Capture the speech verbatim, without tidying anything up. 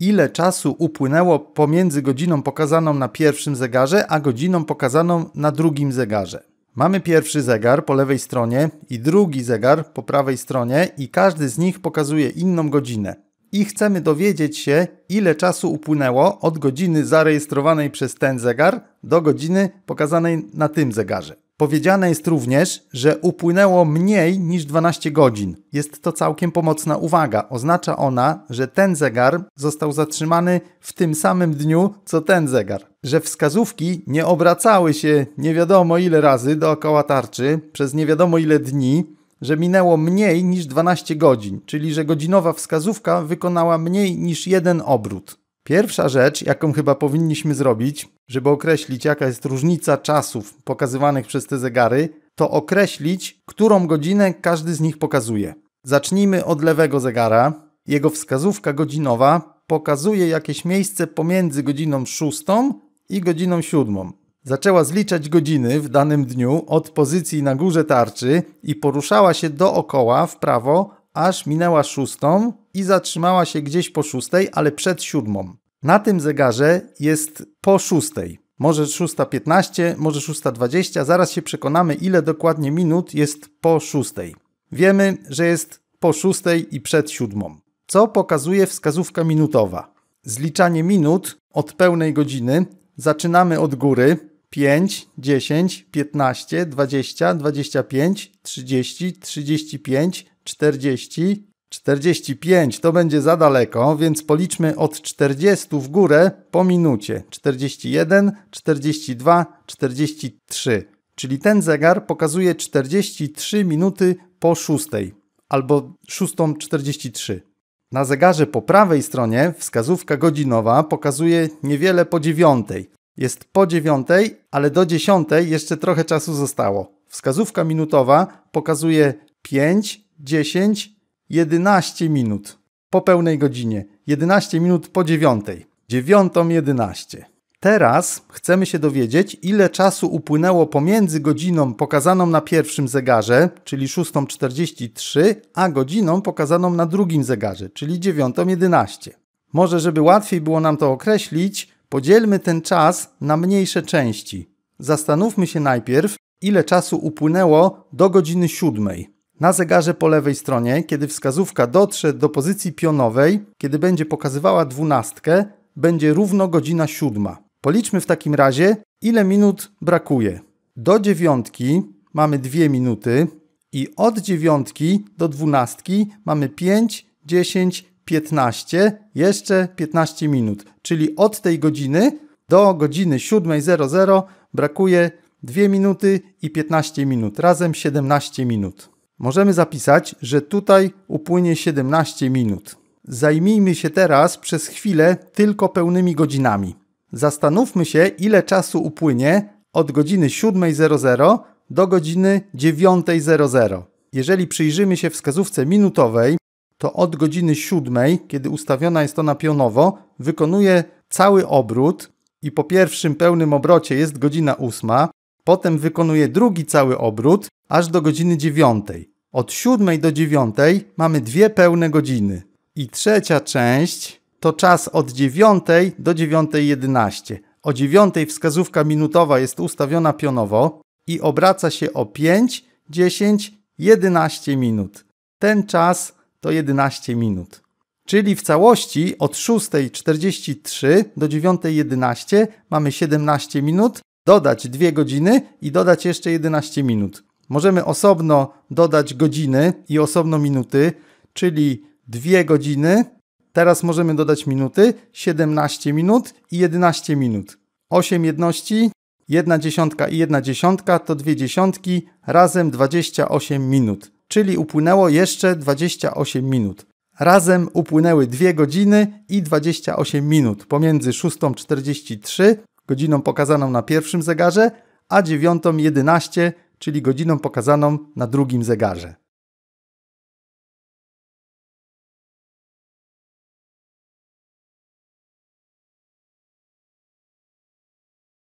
ile czasu upłynęło pomiędzy godziną pokazaną na pierwszym zegarze, a godziną pokazaną na drugim zegarze. Mamy pierwszy zegar po lewej stronie i drugi zegar po prawej stronie i każdy z nich pokazuje inną godzinę. I chcemy dowiedzieć się, ile czasu upłynęło od godziny zarejestrowanej przez ten zegar do godziny pokazanej na tym zegarze. Powiedziane jest również, że upłynęło mniej niż dwanaście godzin. Jest to całkiem pomocna uwaga. Oznacza ona, że ten zegar został zatrzymany w tym samym dniu, co ten zegar. Że wskazówki nie obracały się nie wiadomo ile razy dookoła tarczy przez nie wiadomo ile dni, że minęło mniej niż dwanaście godzin, czyli że godzinowa wskazówka wykonała mniej niż jeden obrót. Pierwsza rzecz, jaką chyba powinniśmy zrobić, żeby określić, jaka jest różnica czasów pokazywanych przez te zegary, to określić, którą godzinę każdy z nich pokazuje. Zacznijmy od lewego zegara. Jego wskazówka godzinowa pokazuje jakieś miejsce pomiędzy godziną szóstą i godziną siódmą. Zaczęła zliczać godziny w danym dniu od pozycji na górze tarczy i poruszała się dookoła w prawo, aż minęła szóstą i zatrzymała się gdzieś po szóstej, ale przed siódmą. Na tym zegarze jest po szóstej. Może szósta piętnaście, może szósta dwadzieścia. Zaraz się przekonamy, ile dokładnie minut jest po szóstej. Wiemy, że jest po szóstej i przed siódmą. Co pokazuje wskazówka minutowa? Zliczanie minut od pełnej godziny zaczynamy od góry. pięć, dziesięć, piętnaście, dwadzieścia, dwadzieścia pięć, trzydzieści, trzydzieści pięć, czterdzieści, czterdzieści pięć. To będzie za daleko, więc policzmy od czterdziestu w górę po minucie. czterdzieści jeden, czterdzieści dwa, czterdzieści trzy. Czyli ten zegar pokazuje czterdzieści trzy minuty po szóstej albo szósta czterdzieści trzy. Na zegarze po prawej stronie wskazówka godzinowa pokazuje niewiele po dziewiątej. Jest po dziewiątej, ale do dziesiątej jeszcze trochę czasu zostało. Wskazówka minutowa pokazuje pięć, dziesięć, jedenaście minut po pełnej godzinie. jedenaście minut po dziewiątej. dziewiąta jedenaście. Teraz chcemy się dowiedzieć, ile czasu upłynęło pomiędzy godziną pokazaną na pierwszym zegarze, czyli szósta czterdzieści trzy, a godziną pokazaną na drugim zegarze, czyli dziewiąta jedenaście. Może, żeby łatwiej było nam to określić, podzielmy ten czas na mniejsze części. Zastanówmy się najpierw, ile czasu upłynęło do godziny siódmej. Na zegarze po lewej stronie, kiedy wskazówka dotrze do pozycji pionowej, kiedy będzie pokazywała dwunastkę, będzie równo godzina siódma. Policzmy w takim razie, ile minut brakuje. Do dziewiątki mamy dwie minuty i od dziewiątki do dwunastki mamy pięć, dziesięć, piętnaście, jeszcze piętnaście minut. Czyli od tej godziny do godziny siódmej brakuje dwie minuty i piętnaście minut. Razem siedemnaście minut. Możemy zapisać, że tutaj upłynie siedemnaście minut. Zajmijmy się teraz przez chwilę tylko pełnymi godzinami. Zastanówmy się, ile czasu upłynie od godziny siódmej do godziny dziewiątej. Jeżeli przyjrzymy się wskazówce minutowej, to od godziny siódmej, kiedy ustawiona jest ona pionowo, wykonuje cały obrót i po pierwszym pełnym obrocie jest godzina ósma, potem wykonuje drugi cały obrót aż do godziny dziewiątej. Od siódmej do dziewiątej mamy dwie pełne godziny. I trzecia część to czas od dziewiątej do dziewiątej jedenaście. O dziewiątej wskazówka minutowa jest ustawiona pionowo i obraca się o pięć, dziesięć, jedenaście minut. Ten czas to jedenaście minut. Czyli w całości od szóstej czterdzieści trzy do dziewiątej jedenaście mamy siedemnaście minut, dodać dwie godziny i dodać jeszcze jedenaście minut. Możemy osobno dodać godziny i osobno minuty, czyli dwie godziny. Teraz możemy dodać minuty, siedemnaście minut i jedenaście minut. osiem jedności, jedna dziesiątka i jedna dziesiątka to dwie dziesiątki, razem dwadzieścia osiem minut. Czyli upłynęło jeszcze dwadzieścia osiem minut. Razem upłynęły dwie godziny i dwadzieścia osiem minut pomiędzy szóstą czterdzieści trzy, godziną pokazaną na pierwszym zegarze, a dziewiątą jedenaście, czyli godziną pokazaną na drugim zegarze.